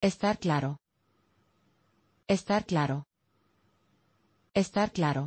Estar claro. Estar claro. Estar claro.